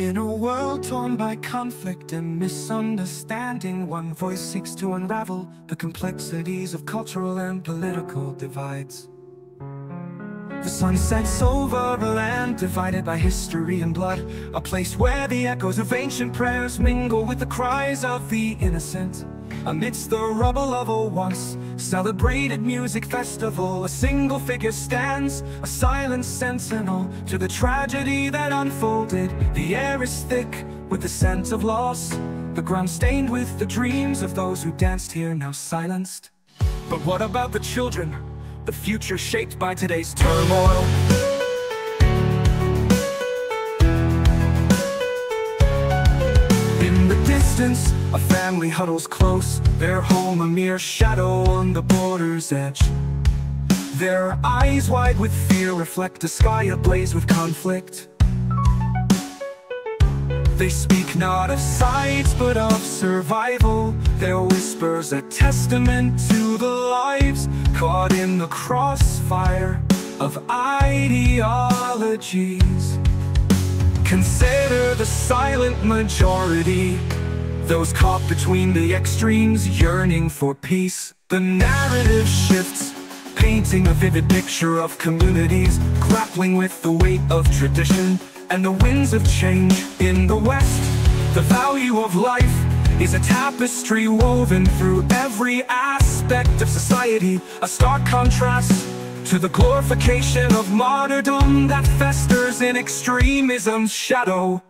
In a world torn by conflict and misunderstanding, one voice seeks to unravel the complexities of cultural and political divides. The sun sets over a land divided by history and blood, a place where the echoes of ancient prayers mingle with the cries of the innocent. Amidst the rubble of a once celebrated music festival, a single figure stands, a silent sentinel to the tragedy that unfolded. The air is thick with the scent of loss, the ground stained with the dreams of those who danced here, now silenced. But what about the children? The future shaped by today's turmoil. In the distance, a family huddles close, their home a mere shadow on the border's edge. Their eyes wide with fear reflect a sky ablaze with conflict. They speak not of sides but of survival, their whispers a testament to the lives caught in the crossfire of ideologies. Consider the silent majority, those caught between the extremes yearning for peace. The narrative shifts, painting a vivid picture of communities grappling with the weight of tradition and the winds of change. In the West, the value of life is a tapestry woven through every aspect of society, a stark contrast to the glorification of martyrdom that festers in extremism's shadow.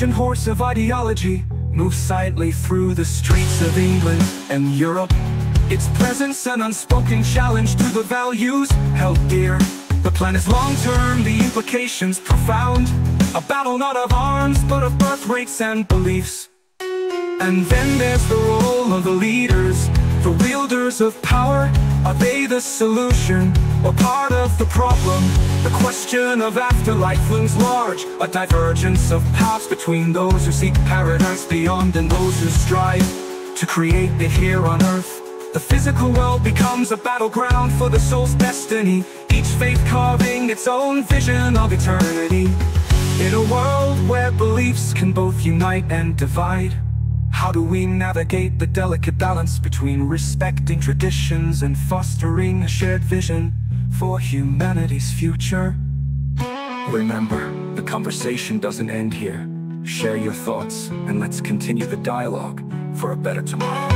The horse of ideology moves silently through the streets of England and Europe, its presence an unspoken challenge to the values held dear. The plan is long-term, the implications profound, a battle not of arms but of birth rates and beliefs. And then there's the role of the leaders, the wielders of power. Are they the solution or part of the problem? The question of afterlife looms large, a divergence of paths between those who seek paradise beyond and those who strive to create it here on earth. The physical world becomes a battleground for the soul's destiny, each faith carving its own vision of eternity. In a world where beliefs can both unite and divide, how do we navigate the delicate balance between respecting traditions and fostering a shared vision for humanity's future? Remember, the conversation doesn't end here. Share your thoughts and let's continue the dialogue for a better tomorrow.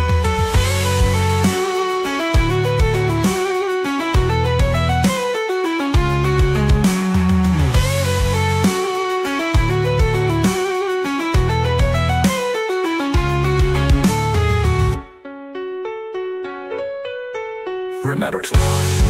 Remember to love.